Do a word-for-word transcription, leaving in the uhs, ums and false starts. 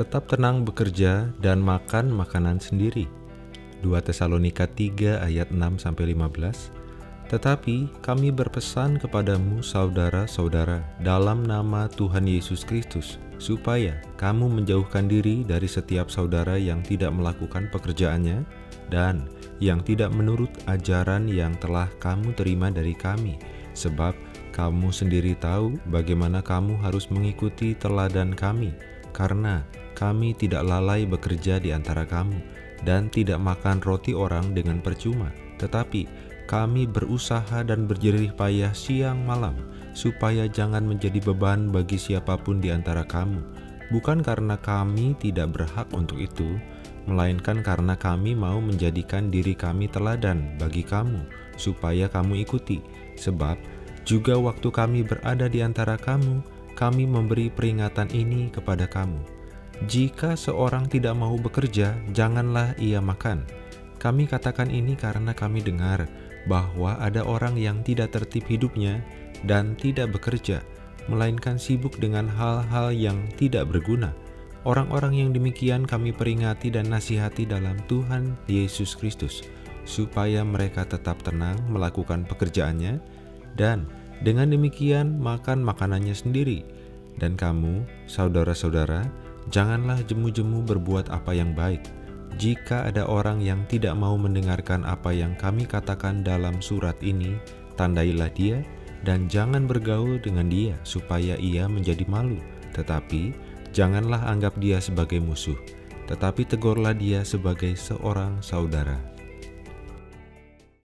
tetap tenang bekerja dan makan makanan sendiri. dua Tesalonika tiga ayat enam sampai lima belas. Tetapi kami berpesan kepadamu saudara-saudara dalam nama Tuhan Yesus Kristus, supaya kamu menjauhkan diri dari setiap saudara yang tidak melakukan pekerjaannya dan yang tidak menurut ajaran yang telah kamu terima dari kami, sebab kamu sendiri tahu bagaimana kamu harus mengikuti teladan kami, karena kami tidak lalai bekerja di antara kamu, dan tidak makan roti orang dengan percuma. Tetapi kami berusaha dan berjerih payah siang malam, supaya jangan menjadi beban bagi siapapun di antara kamu. Bukan karena kami tidak berhak untuk itu, melainkan karena kami mau menjadikan diri kami teladan bagi kamu, supaya kamu ikuti. Sebab juga waktu kami berada di antara kamu, kami memberi peringatan ini kepada kamu. Jika seorang tidak mau bekerja, janganlah ia makan. Kami katakan ini karena kami dengar bahwa ada orang yang tidak tertib hidupnya dan tidak bekerja, melainkan sibuk dengan hal-hal yang tidak berguna. Orang-orang yang demikian kami peringati dan nasihati dalam Tuhan Yesus Kristus, supaya mereka tetap tenang melakukan pekerjaannya, dan dengan demikian makan makanannya sendiri. Dan kamu, saudara-saudara, janganlah jemu-jemu berbuat apa yang baik. Jika ada orang yang tidak mau mendengarkan apa yang kami katakan dalam surat ini, tandailah dia, dan jangan bergaul dengan dia, supaya ia menjadi malu. Tetapi janganlah anggap dia sebagai musuh, tetapi tegurlah dia sebagai seorang saudara.